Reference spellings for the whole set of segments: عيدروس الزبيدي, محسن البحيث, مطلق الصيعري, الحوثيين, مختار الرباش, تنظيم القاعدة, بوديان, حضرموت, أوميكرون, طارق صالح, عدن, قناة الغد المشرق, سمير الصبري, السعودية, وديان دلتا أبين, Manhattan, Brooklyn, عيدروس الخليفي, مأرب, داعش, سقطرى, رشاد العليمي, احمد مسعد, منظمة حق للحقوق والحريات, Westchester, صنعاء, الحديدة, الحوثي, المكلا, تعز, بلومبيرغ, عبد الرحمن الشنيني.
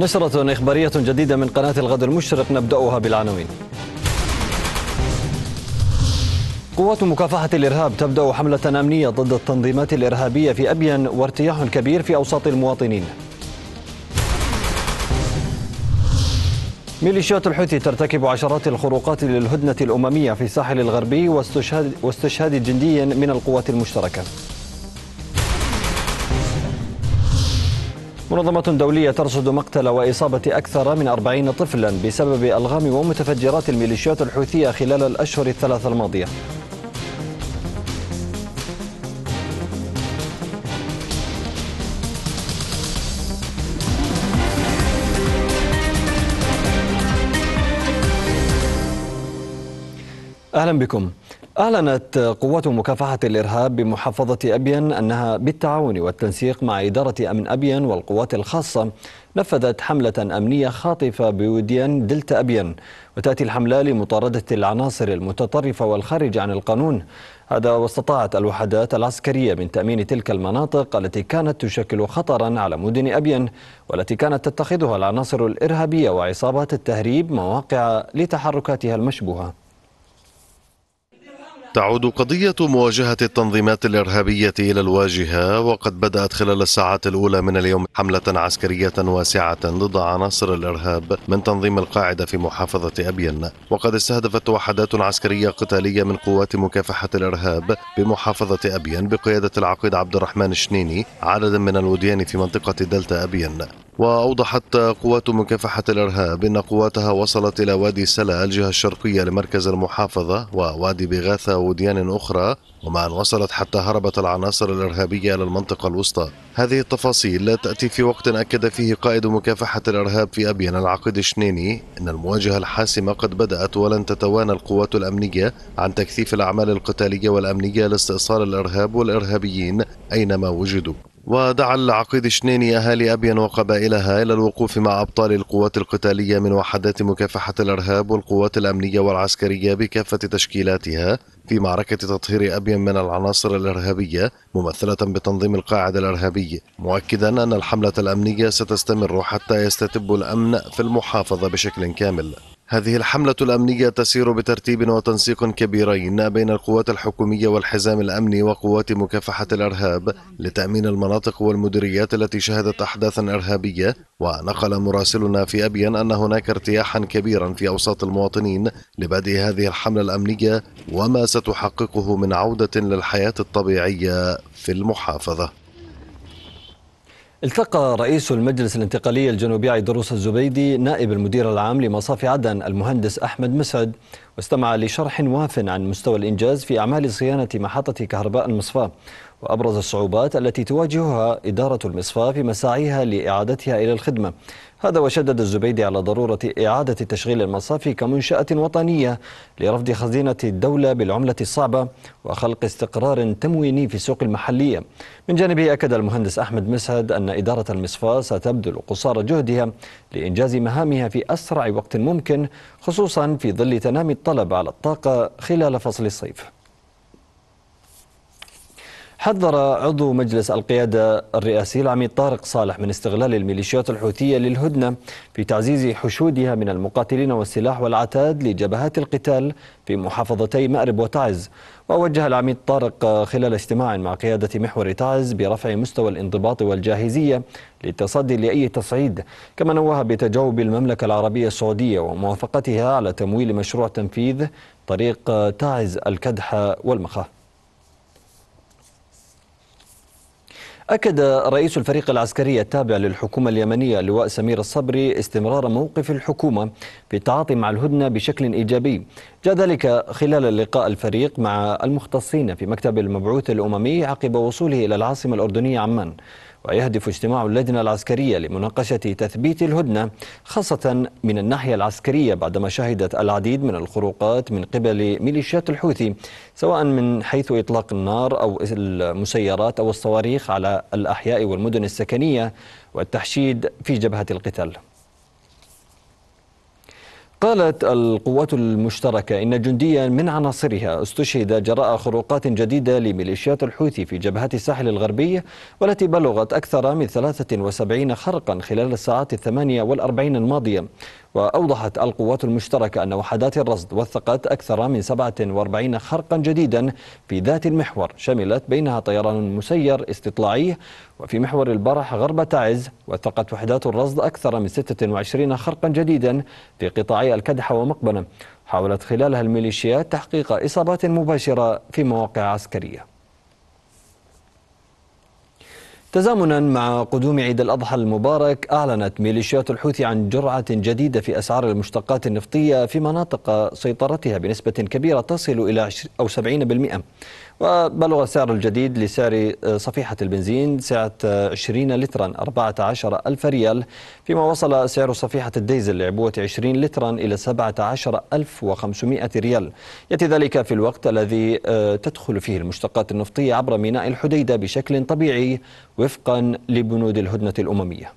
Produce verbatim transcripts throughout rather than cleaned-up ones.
نشرة إخبارية جديدة من قناة الغد المشرق نبدأها بالعناوين. قوات مكافحة الإرهاب تبدأ حملة أمنية ضد التنظيمات الإرهابية في أبين وارتياح كبير في أوساط المواطنين. ميليشيات الحوثي ترتكب عشرات الخروقات للهدنة الأممية في الساحل الغربي واستشهاد, واستشهاد جندي من القوات المشتركة. منظمة دولية ترصد مقتل وإصابة أكثر من أربعين طفلا بسبب ألغام ومتفجرات الميليشيات الحوثية خلال الأشهر الثلاثة الماضية. أهلا بكم. أعلنت قوات مكافحة الإرهاب بمحافظة أبين أنها بالتعاون والتنسيق مع إدارة أمن أبين والقوات الخاصة نفذت حملة أمنية خاطفة بوديان دلتا أبين، وتأتي الحملة لمطاردة العناصر المتطرفة والخارجة عن القانون. هذا واستطاعت الوحدات العسكرية من تأمين تلك المناطق التي كانت تشكل خطرا على مدن أبين، والتي كانت تتخذها العناصر الإرهابية وعصابات التهريب مواقع لتحركاتها المشبوهة. تعود قضية مواجهة التنظيمات الإرهابية إلى الواجهة، وقد بدأت خلال الساعات الأولى من اليوم حملة عسكرية واسعة ضد عناصر الإرهاب من تنظيم القاعدة في محافظة أبين، وقد استهدفت وحدات عسكرية قتالية من قوات مكافحة الإرهاب بمحافظة أبين بقيادة العقيد عبد الرحمن الشنيني عددا من الوديان في منطقة دلتا أبين. وأوضحت قوات مكافحة الإرهاب أن قواتها وصلت إلى وادي سلا الجهة الشرقية لمركز المحافظة ووادي بغاثة وديان أخرى، ومع أن وصلت حتى هربت العناصر الإرهابية إلى المنطقة الوسطى. هذه التفاصيل تأتي في وقت أكد فيه قائد مكافحة الإرهاب في أبين العقيد الشنيني أن المواجهة الحاسمة قد بدأت ولن تتوانى القوات الأمنية عن تكثيف الأعمال القتالية والأمنية لاستئصال الإرهاب والإرهابيين أينما وجدوا. ودعا العقيد الشنيني أهالي أبين وقبائلها إلى الوقوف مع أبطال القوات القتالية من وحدات مكافحة الإرهاب والقوات الأمنية والعسكرية بكافة تشكيلاتها في معركة تطهير أبين من العناصر الإرهابية ممثلة بتنظيم القاعدة الإرهابي، مؤكدا أن الحملة الأمنية ستستمر حتى يستتب الأمن في المحافظة بشكل كامل. هذه الحملة الأمنية تسير بترتيب وتنسيق كبيرين بين القوات الحكومية والحزام الأمني وقوات مكافحة الإرهاب لتأمين المناطق والمديريات التي شهدت أحداثا إرهابية. ونقل مراسلنا في أبين أن هناك ارتياحا كبيرا في أوساط المواطنين لبدء هذه الحملة الأمنية وما ستحققه من عودة للحياة الطبيعية في المحافظة. التقى رئيس المجلس الانتقالي الجنوبي عيدروس الزبيدي نائب المدير العام لمصافي عدن المهندس احمد مسعد، واستمع لشرح واف عن مستوى الانجاز في اعمال صيانه محطه كهرباء المصفاه وابرز الصعوبات التي تواجهها اداره المصفاه في مساعيها لاعادتها الى الخدمه. هذا وشدد الزبيدي على ضروره اعاده تشغيل المصافي كمنشاه وطنيه لرفض خزينه الدوله بالعمله الصعبه وخلق استقرار تمويني في السوق المحليه. من جانبه اكد المهندس احمد مسعد ان اداره المصفاه ستبذل قصارى جهدها لانجاز مهامها في اسرع وقت ممكن، خصوصا في ظل تنامي الطلب على الطاقه خلال فصل الصيف. حذر عضو مجلس القيادة الرئاسي العميد طارق صالح من استغلال الميليشيات الحوثية للهدنة في تعزيز حشودها من المقاتلين والسلاح والعتاد لجبهات القتال في محافظتي مأرب وتعز. ووجه العميد طارق خلال اجتماع مع قيادة محور تعز برفع مستوى الانضباط والجاهزية للتصدي لأي تصعيد، كما نوه بتجاوب المملكة العربية السعودية وموافقتها على تمويل مشروع تنفيذ طريق تعز الكدحة والمخا. أكد رئيس الفريق العسكري التابع للحكومة اليمنية اللواء سمير الصبري استمرار موقف الحكومة في التعاطي مع الهدنة بشكل إيجابي، جاء ذلك خلال لقاء الفريق مع المختصين في مكتب المبعوث الأممي عقب وصوله إلى العاصمة الأردنية عمان. ويهدف اجتماع اللجنة العسكرية لمناقشة تثبيت الهدنة خاصة من الناحية العسكرية، بعدما شهدت العديد من الخروقات من قبل ميليشيات الحوثي سواء من حيث إطلاق النار أو المسيرات أو الصواريخ على الأحياء والمدن السكنية والتحشيد في جبهة القتال. قالت القوات المشتركة إن جنديا من عناصرها استشهد جراء خروقات جديدة لميليشيات الحوثي في جبهات الساحل الغربي، والتي بلغت أكثر من ثلاثة وسبعين خرقا خلال الساعات الثمانية والأربعين الماضية. وأوضحت القوات المشتركة أن وحدات الرصد وثقت أكثر من سبعة وأربعين خرقا جديدا في ذات المحور، شملت بينها طيران مسير استطلاعي. وفي محور البرح غرب تعز وثقت وحدات الرصد أكثر من ستة وعشرين خرقا جديدا في قطاعي الكدحة ومقبنة. حاولت خلالها الميليشيات تحقيق إصابات مباشرة في مواقع عسكرية. تزامنا مع قدوم عيد الأضحى المبارك، أعلنت ميليشيات الحوثي عن جرعة جديدة في أسعار المشتقات النفطية في مناطق سيطرتها بنسبة كبيرة تصل إلى عشرين أو سبعين بالمئة. وبلغ سعر الجديد لسعر صفيحة البنزين سعة عشرين لترا أربعة عشر ألف ريال، فيما وصل سعر صفيحة الديزل لعبوة عشرين لترا إلى سبعة عشر ألف وخمسمئة ريال. يأتي ذلك في الوقت الذي تدخل فيه المشتقات النفطية عبر ميناء الحديدة بشكل طبيعي وفقا لبنود الهدنة الأممية.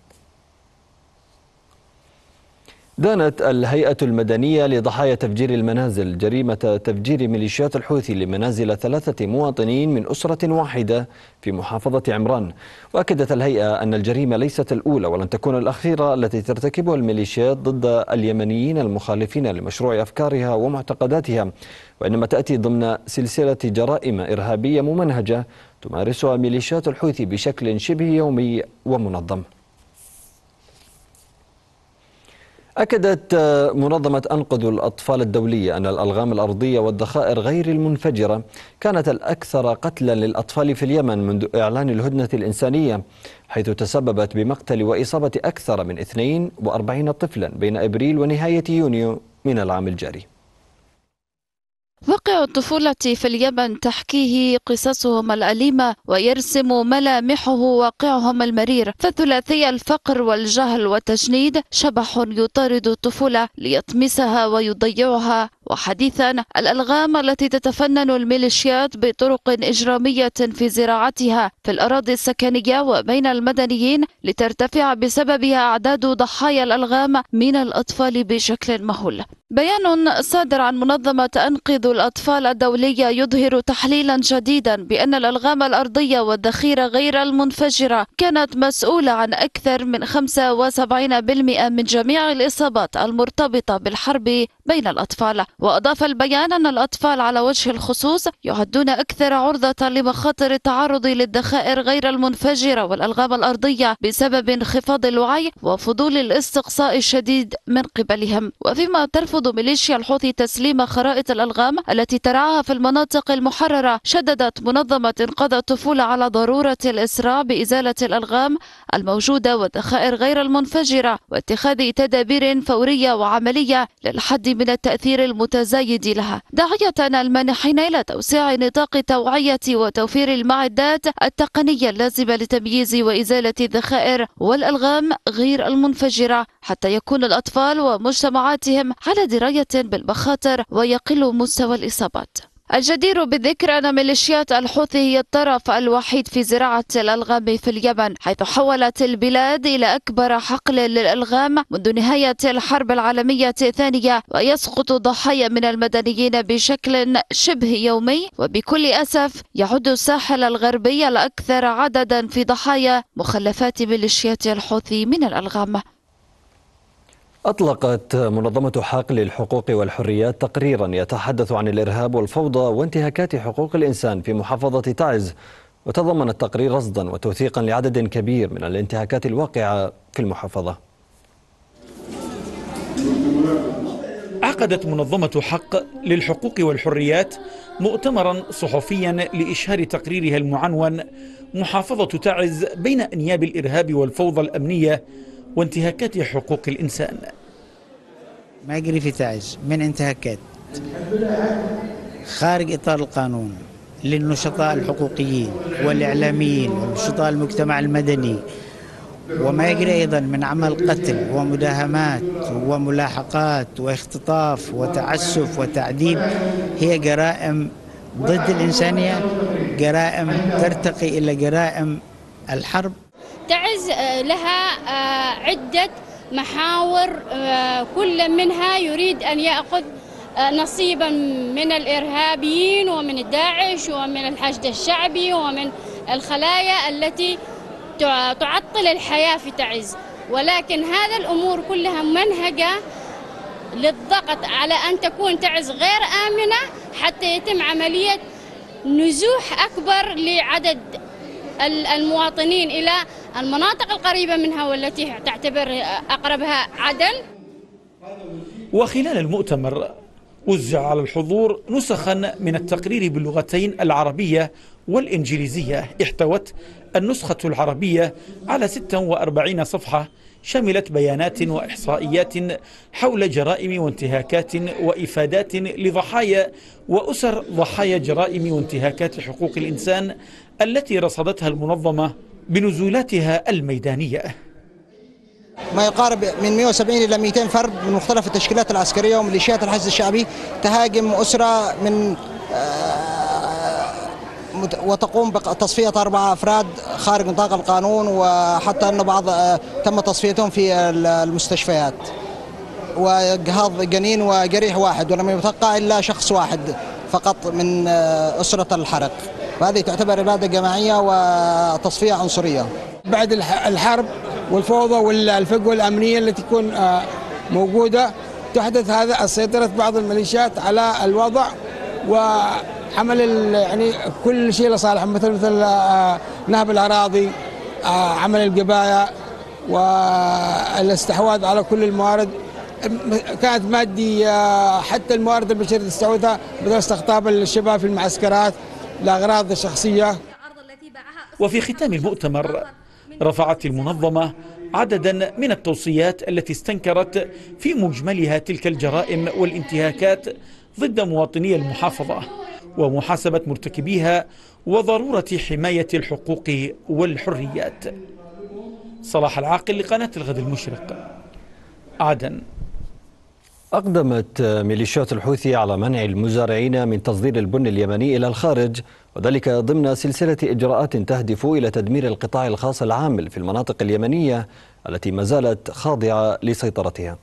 دانت الهيئة المدنية لضحايا تفجير المنازل جريمة تفجير ميليشيات الحوثي لمنازل ثلاثة مواطنين من أسرة واحدة في محافظة عمران. وأكدت الهيئة أن الجريمة ليست الأولى ولن تكون الأخيرة التي ترتكبها الميليشيات ضد اليمنيين المخالفين لمشروع أفكارها ومعتقداتها، وإنما تأتي ضمن سلسلة جرائم إرهابية ممنهجة تمارسها ميليشيات الحوثي بشكل شبه يومي ومنظم. أكدت منظمة انقذوا الأطفال الدولية أن الألغام الأرضية والذخائر غير المنفجرة كانت الأكثر قتلا للأطفال في اليمن منذ إعلان الهدنة الإنسانية، حيث تسببت بمقتل وإصابة أكثر من اثنين وأربعين طفلا بين أبريل ونهاية يونيو من العام الجاري. واقع الطفولة في اليمن تحكيه قصصهم الأليمة ويرسم ملامحه واقعهم المرير، فثلاثي الفقر والجهل والتجنيد شبح يطارد الطفولة ليطمسها ويضيعها. وحديثا الألغام التي تتفنن الميليشيات بطرق إجرامية في زراعتها في الأراضي السكنية وبين المدنيين لترتفع بسببها أعداد ضحايا الألغام من الأطفال بشكل مهول. بيان صادر عن منظمة انقذوا الأطفال الدولية يظهر تحليلا جديدا بأن الألغام الأرضية والذخيرة غير المنفجرة كانت مسؤولة عن أكثر من خمسة وسبعين بالمئة من جميع الإصابات المرتبطة بالحرب بين الأطفال. وأضاف البيان أن الأطفال على وجه الخصوص يعدون أكثر عرضة لمخاطر التعرض للذخائر غير المنفجرة والألغام الأرضية بسبب انخفاض الوعي وفضول الاستقصاء الشديد من قبلهم. وفيما ترفض ميليشيا الحوثي تسليم خرائط الألغام التي ترعاها في المناطق المحررة، شددت منظمة انقذ الطفولة على ضرورة الإسراع بإزالة الألغام الموجودة والذخائر غير المنفجرة واتخاذ تدابير فورية وعملية للحد من التأثير المتزايد لها، داعية المانحين إلى توسيع نطاق التوعية وتوفير المعدات التقنية اللازمة لتمييز وإزالة الذخائر والألغام غير المنفجرة حتى يكون الأطفال ومجتمعاتهم على دراية بالمخاطر ويقل مستوى الإصابات. الجدير بالذكر أن ميليشيات الحوثي هي الطرف الوحيد في زراعة الألغام في اليمن، حيث حولت البلاد إلى أكبر حقل للألغام منذ نهاية الحرب العالمية الثانية، ويسقط ضحايا من المدنيين بشكل شبه يومي. وبكل أسف يعد الساحل الغربي الأكثر عددا في ضحايا مخلفات ميليشيات الحوثي من الألغام. أطلقت منظمة حق للحقوق والحريات تقريرا يتحدث عن الإرهاب والفوضى وانتهاكات حقوق الإنسان في محافظة تعز، وتضمن التقرير رصدا وتوثيقا لعدد كبير من الانتهاكات الواقعة في المحافظة. عقدت منظمة حق للحقوق والحريات مؤتمرا صحفيا لإشهار تقريرها المعنون محافظة تعز بين أنياب الإرهاب والفوضى الأمنية وانتهاكات حقوق الإنسان. ما يجري في تعز من انتهاكات خارج إطار القانون للنشطاء الحقوقيين والإعلاميين ونشطاء المجتمع المدني، وما يجري أيضا من عمل قتل ومداهمات وملاحقات واختطاف وتعسف وتعذيب، هي جرائم ضد الإنسانية، جرائم ترتقي إلى جرائم الحرب. تعز لها عدة محاور كل منها يريد أن يأخذ نصيبا من الإرهابيين ومن داعش ومن الحشد الشعبي ومن الخلايا التي تعطل الحياة في تعز. ولكن هذا الأمور كلها منهجة للضغط على أن تكون تعز غير آمنة حتى يتم عملية نزوح أكبر لعدد المواطنين إلى المناطق القريبة منها والتي تعتبر أقربها عدن. وخلال المؤتمر وزع على الحضور نسخا من التقرير باللغتين العربية والإنجليزية، احتوت النسخة العربية على ست وأربعين صفحة شملت بيانات وإحصائيات حول جرائم وانتهاكات وإفادات لضحايا وأسر ضحايا جرائم وانتهاكات حقوق الإنسان التي رصدتها المنظمة بنزولاتها الميدانية. ما يقارب من مئة وسبعين إلى مئتين فرد من مختلف التشكيلات العسكرية وميليشيات الحشد الشعبي تهاجم أسرة من وتقوم بتصفية أربعة أفراد خارج نطاق القانون، وحتى أن بعض تم تصفيتهم في المستشفيات، وجهاض جنين وجريح واحد، ولم يبقى إلا شخص واحد فقط من أسرة الحرق. وهذه تعتبر إبادة جماعية وتصفية عنصرية. بعد الحرب والفوضى والفجوة الأمنية التي تكون موجودة تحدث هذا سيطرة بعض الميليشيات على الوضع وحمل يعني كل شيء لصالحهم، مثل مثل نهب الأراضي، عمل القبايا، والاستحواذ على كل الموارد كانت مادية، حتى الموارد البشرية تستعودها بدل استقطاب الشباب في المعسكرات لأغراض الشخصية. وفي ختام المؤتمر رفعت المنظمة عددا من التوصيات التي استنكرت في مجملها تلك الجرائم والانتهاكات ضد مواطني المحافظة ومحاسبة مرتكبيها وضرورة حماية الحقوق والحريات. صلاح العاقل لقناة الغد المشرق، عدن. أقدمت ميليشيات الحوثي على منع المزارعين من تصدير البن اليمني إلى الخارج، وذلك ضمن سلسلة إجراءات تهدف إلى تدمير القطاع الخاص العامل في المناطق اليمنية التي ما زالت خاضعة لسيطرتها.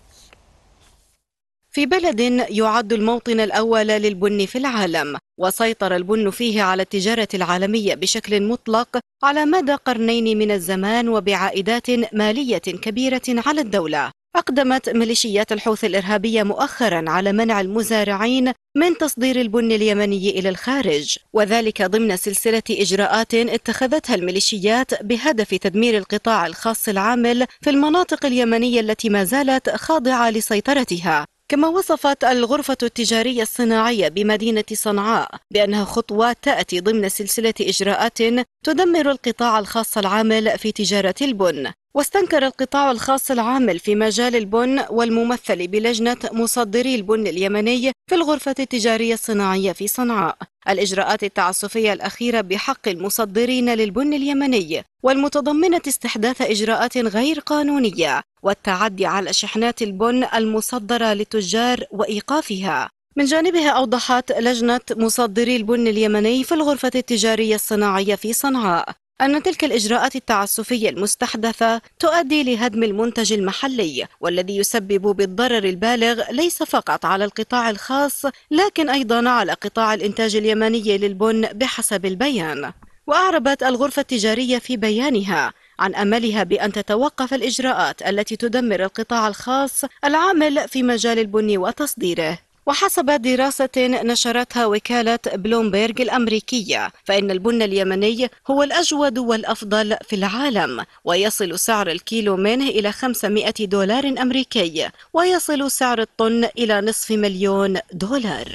في بلد يعد الموطن الأول للبن في العالم، وسيطر البن فيه على التجارة العالمية بشكل مطلق على مدى قرنين من الزمان وبعائدات مالية كبيرة على الدولة، أقدمت ميليشيات الحوثي الإرهابية مؤخرا على منع المزارعين من تصدير البن اليمني إلى الخارج، وذلك ضمن سلسلة إجراءات اتخذتها الميليشيات بهدف تدمير القطاع الخاص العامل في المناطق اليمنية التي ما زالت خاضعة لسيطرتها. كما وصفت الغرفة التجارية الصناعية بمدينة صنعاء بأنها خطوة تأتي ضمن سلسلة إجراءات تدمر القطاع الخاص العامل في تجارة البن. واستنكر القطاع الخاص العامل في مجال البن والممثل بلجنة مصدري البن اليمني في الغرفة التجارية الصناعية في صنعاء الإجراءات التعسفية الأخيرة بحق المصدرين للبن اليمني، والمتضمنة استحداث إجراءات غير قانونية والتعدي على شحنات البن المصدرة للتجار وإيقافها. من جانبها أوضحت لجنة مصدري البن اليمني في الغرفة التجارية الصناعية في صنعاء أن تلك الإجراءات التعسفية المستحدثة تؤدي لهدم المنتج المحلي، والذي يسبب بالضرر البالغ ليس فقط على القطاع الخاص لكن أيضا على قطاع الإنتاج اليمني للبن بحسب البيان. وأعربت الغرفة التجارية في بيانها عن أملها بأن تتوقف الإجراءات التي تدمر القطاع الخاص العامل في مجال البن وتصديره. وحسب دراسة نشرتها وكالة بلومبيرغ الأمريكية فإن البن اليمني هو الأجود والأفضل في العالم، ويصل سعر الكيلو منه إلى خمسمئة دولار أمريكي، ويصل سعر الطن إلى نصف مليون دولار.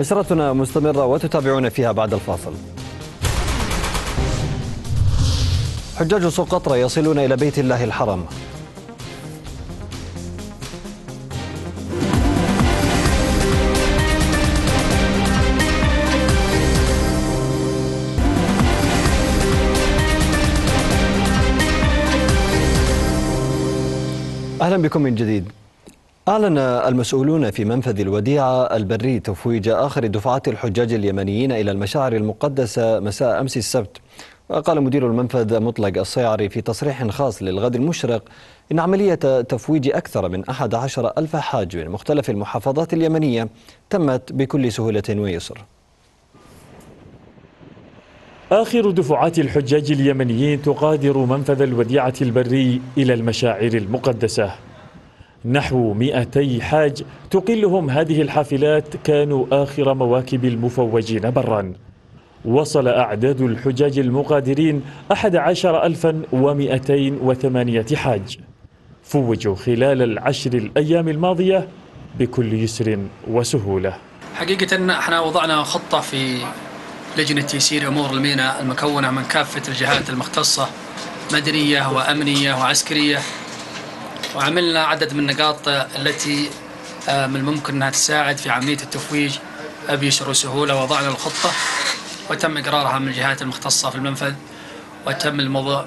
نشرتنا مستمرة وتتابعون فيها بعد الفاصل. حجاج سقطرى يصلون إلى بيت الله الحرام. أهلا بكم من جديد. أعلن المسؤولون في منفذ الوديعة البري تفويج آخر دفعات الحجاج اليمنيين إلى المشاعر المقدسة مساء أمس السبت، قال مدير المنفذ مطلق الصيعري في تصريح خاص للغد المشرق إن عملية تفويج أكثر من أحد عشر ألف حاج من مختلف المحافظات اليمنية تمت بكل سهولة ويسر. آخر دفعات الحجاج اليمنيين تغادر منفذ الوديعة البري إلى المشاعر المقدسة. نحو مئتي حاج تقلهم هذه الحافلات كانوا آخر مواكب المفوجين برا. وصل أعداد الحجاج المغادرين أحد عشر ألفا ومئتين وثمانية حاج فوجوا خلال العشر الأيام الماضية بكل يسر وسهولة. حقيقة احنا وضعنا خطة في لجنة تيسير أمور الميناء المكونة من كافة الجهات المختصة مدنية وأمنية وعسكرية، وعملنا عدد من النقاط التي من الممكن أنها تساعد في عملية التفويج بيسر وسهولة. وضعنا الخطة وتم إقرارها من الجهات المختصة في المنفذ، وتم المضي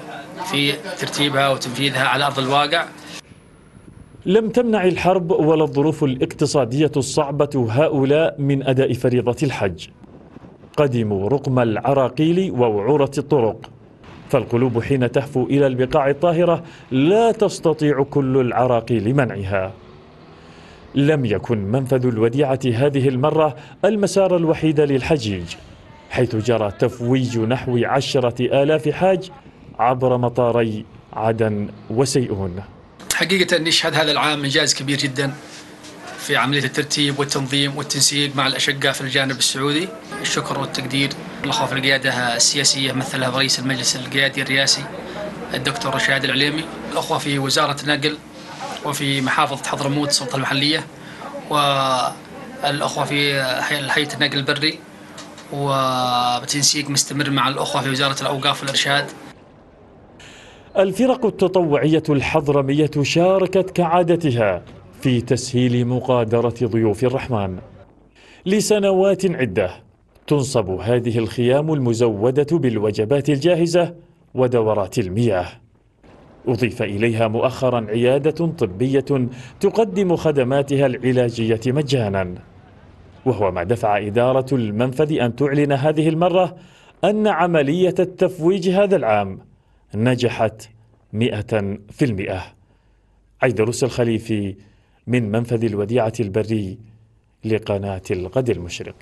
في ترتيبها وتنفيذها على أرض الواقع. لم تمنع الحرب ولا الظروف الاقتصادية الصعبة هؤلاء من أداء فريضة الحج. قدموا رقم العراقيل ووعورة الطرق، فالقلوب حين تهفو إلى البقاع الطاهرة لا تستطيع كل العراقيل منعها. لم يكن منفذ الوديعة هذه المرة المسار الوحيد للحجيج، حيث جرى تفويج نحو عشرة آلاف حاج عبر مطاري عدن وسيئون. حقيقة نشهد هذا العام إنجاز كبير جدا في عملية الترتيب والتنظيم والتنسيق مع الأشقة في الجانب السعودي. الشكر والتقدير لخوف القيادة السياسية مثلها رئيس المجلس القيادي الرئاسي الدكتور رشاد العليمي، الأخوة في وزارة نقل وفي محافظة حضرموت السلطة المحلية، والأخوة في هيئة النقل البري، وبتنسيق مستمر مع الأخوة في وزارة الأوقاف والإرشاد. الفرق التطوعية الحضرمية شاركت كعادتها في تسهيل مغادرة ضيوف الرحمن. لسنوات عدة تنصب هذه الخيام المزودة بالوجبات الجاهزة ودورات المياه. أضيف إليها مؤخرا عيادة طبية تقدم خدماتها العلاجية مجانا، وهو ما دفع إدارة المنفذ أن تعلن هذه المرة أن عملية التفويج هذا العام نجحت مئة في المئة. عيدروس الخليفي من منفذ الوديعة البري لقناة الغد المشرق.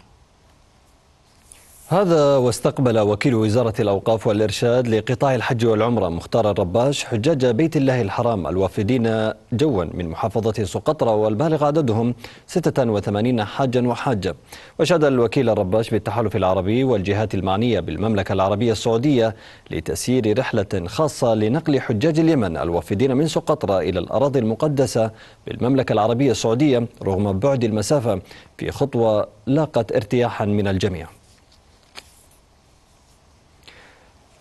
هذا واستقبل وكيل وزارة الأوقاف والإرشاد لقطاع الحج والعمرة مختار الرباش حجاج بيت الله الحرام الوافدين جوا من محافظة سقطرى والبالغ عددهم ستة وثمانين حاجا وحاجة. وشاد الوكيل الرباش بالتحالف العربي والجهات المعنية بالمملكة العربية السعودية لتسيير رحلة خاصة لنقل حجاج اليمن الوافدين من سقطرى إلى الأراضي المقدسة بالمملكة العربية السعودية رغم بعد المسافة، في خطوة لاقت ارتياحا من الجميع.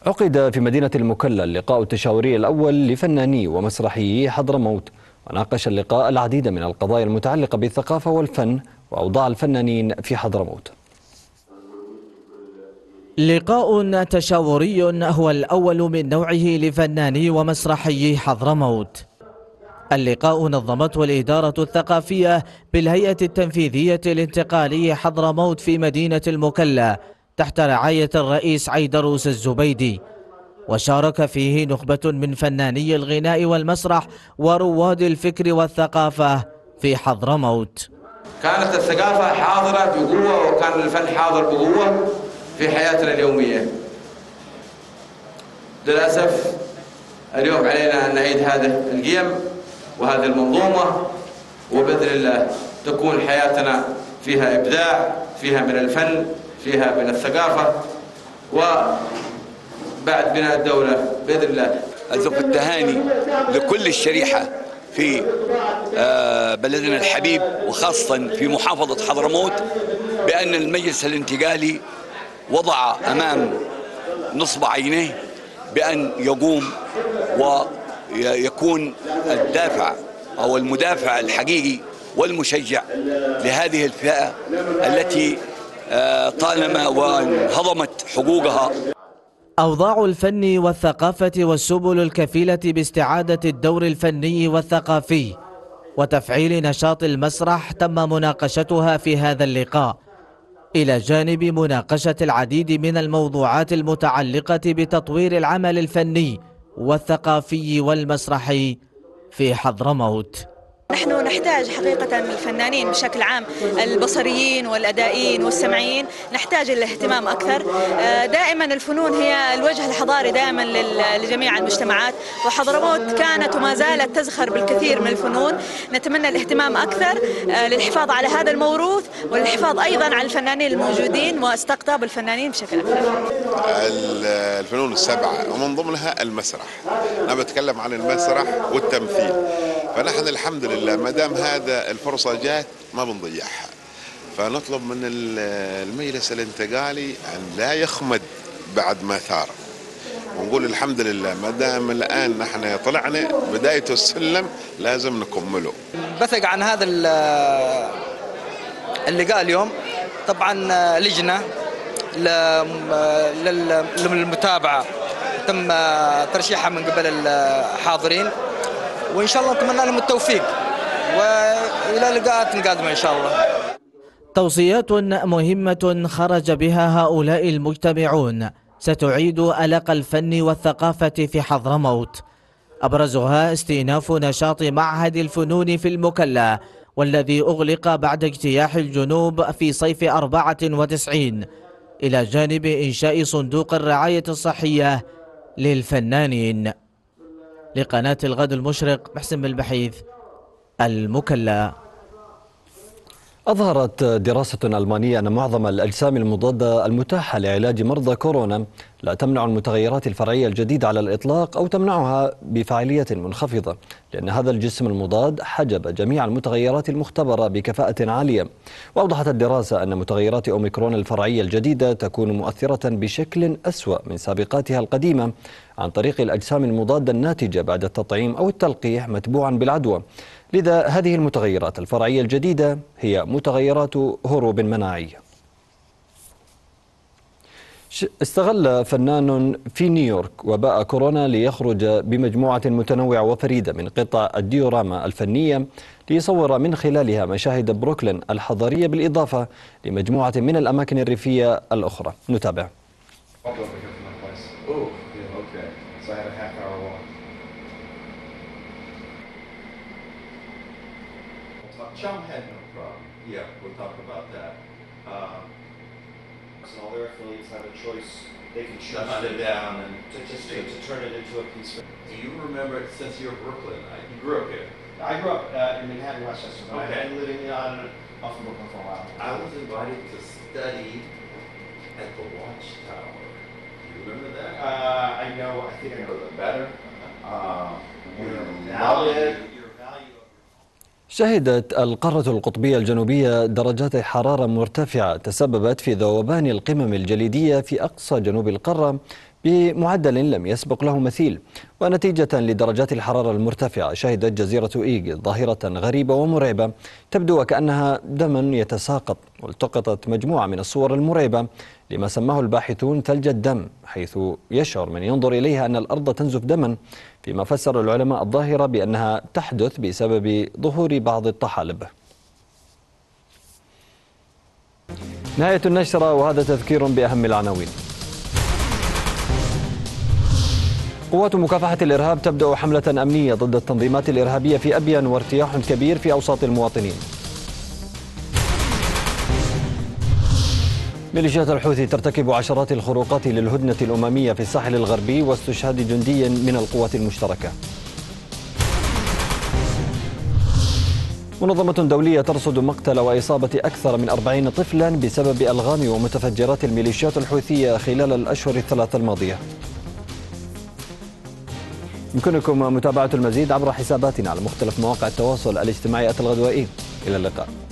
عقد في مدينة المكلا اللقاء التشاوري الأول لفناني ومسرحيي حضرموت، وناقش اللقاء العديد من القضايا المتعلقة بالثقافة والفن وأوضاع الفنانين في حضرموت. لقاء تشاوري هو الأول من نوعه لفناني ومسرحيي حضرموت. اللقاء نظمته الإدارة الثقافية بالهيئة التنفيذية الانتقالية حضرموت في مدينة المكلا تحت رعاية الرئيس عيدروس الزبيدي، وشارك فيه نخبة من فناني الغناء والمسرح ورواد الفكر والثقافة في حضرموت. كانت الثقافة حاضرة بقوة وكان الفن حاضر بقوة في حياتنا اليومية. للأسف اليوم علينا أن نعيد هذه القيم وهذه المنظومة، وبإذن الله تكون حياتنا فيها إبداع، فيها من الفن، فيها من الثقافة، وبعد بناء الدولة بإذن الله. أذوق التهاني لكل الشريحة في بلدنا الحبيب وخاصة في محافظة حضرموت بأن المجلس الانتقالي وضع أمام نصب عينيه بأن يقوم ويكون الدافع أو المدافع الحقيقي والمشجع لهذه الفئة التي طالما وانهضمت حقوقها. أوضاع الفن والثقافة والسبل الكفيلة باستعادة الدور الفني والثقافي وتفعيل نشاط المسرح تم مناقشتها في هذا اللقاء، إلى جانب مناقشة العديد من الموضوعات المتعلقة بتطوير العمل الفني والثقافي والمسرحي في حضرموت. نحن نحتاج حقيقة الفنانين بشكل عام، البصريين والأدائيين والسمعيين، نحتاج الاهتمام أكثر. دائما الفنون هي الوجه الحضاري دائما لجميع المجتمعات، وحضرموت كانت وما زالت تزخر بالكثير من الفنون. نتمنى الاهتمام أكثر للحفاظ على هذا الموروث والحفاظ أيضا على الفنانين الموجودين واستقطاب الفنانين بشكل أكثر. الفنون السبعة ومن ضمنها المسرح. أنا بتكلم عن المسرح والتمثيل، فنحن الحمد لله ما دام هذا الفرصة جات ما بنضيعها. فنطلب من المجلس الانتقالي أن لا يخمد بعد ما ثار، ونقول الحمد لله ما دام الآن نحن طلعنا بداية السلم لازم نكمله. بثق عن هذا اللقاء اليوم طبعا لجنة للمتابعة تم ترشيحها من قبل الحاضرين، وإن شاء الله نتمنى لهم التوفيق وإلى لقاءات قادمة إن شاء الله. توصيات مهمة خرج بها هؤلاء المجتمعون ستعيد ألق الفن والثقافة في حضرموت، أبرزها استئناف نشاط معهد الفنون في المكلا والذي أغلق بعد اجتياح الجنوب في صيف أربعة وتسعين، إلى جانب إنشاء صندوق الرعاية الصحية للفنانين. لقناة الغد المشرق، محسن البحيث، المكلا. أظهرت دراسة ألمانية أن معظم الأجسام المضادة المتاحة لعلاج مرضى كورونا لا تمنع المتغيرات الفرعية الجديدة على الإطلاق أو تمنعها بفاعلية منخفضة، لأن هذا الجسم المضاد حجب جميع المتغيرات المختبرة بكفاءة عالية. وأوضحت الدراسة أن متغيرات أوميكرون الفرعية الجديدة تكون مؤثرة بشكل أسوأ من سابقاتها القديمة عن طريق الأجسام المضادة الناتجة بعد التطعيم أو التلقيح متبوعا بالعدوى، لذا هذه المتغيرات الفرعية الجديدة هي متغيرات هروب مناعي. استغل فنان في نيويورك وباء كورونا ليخرج بمجموعة متنوعة وفريدة من قطع الديوراما الفنية ليصور من خلالها مشاهد بروكلين الحضرية بالإضافة لمجموعة من الأماكن الريفية الأخرى. نتابع. Chum had no problem. Yeah, we'll talk about that. Um, so all their affiliates have a choice. They can shut it down and to just to, to turn it into a piece. Do you remember it since you're Brooklyn? Right? You grew up here. I grew up uh, in Manhattan, Westchester. Okay. I've been living on off of Brooklyn for a while. I was invited to study at the Watchtower. Do you remember that? Uh, I know. I think I know that better. Uh, we're knowledge. شهدت القارة القطبية الجنوبية درجات حرارة مرتفعة تسببت في ذوبان القمم الجليدية في أقصى جنوب القارة بمعدل لم يسبق له مثيل. ونتيجة لدرجات الحرارة المرتفعة شهدت جزيرة إيجل ظاهرة غريبة ومرعبة تبدو وكأنها دم يتساقط، والتقطت مجموعة من الصور المرعبة لما سماه الباحثون ثلج الدم، حيث يشعر من ينظر إليها أن الأرض تنزف دما، فيما فسر العلماء الظاهرة بأنها تحدث بسبب ظهور بعض الطحالب. نهاية النشرة وهذا تذكير بأهم العناوين. قوات مكافحة الإرهاب تبدأ حملة أمنية ضد التنظيمات الإرهابية في أبين وارتياح كبير في أوساط المواطنين. ميليشيات الحوثي ترتكب عشرات الخروقات للهدنة الأممية في الساحل الغربي واستشهاد جندي من القوات المشتركة. منظمة دولية ترصد مقتل وإصابة أكثر من أربعين طفلا بسبب ألغام ومتفجرات الميليشيات الحوثية خلال الأشهر الثلاثة الماضية. يمكنكم متابعة المزيد عبر حساباتنا على مختلف مواقع التواصل الاجتماعي آت الغد. إلى اللقاء.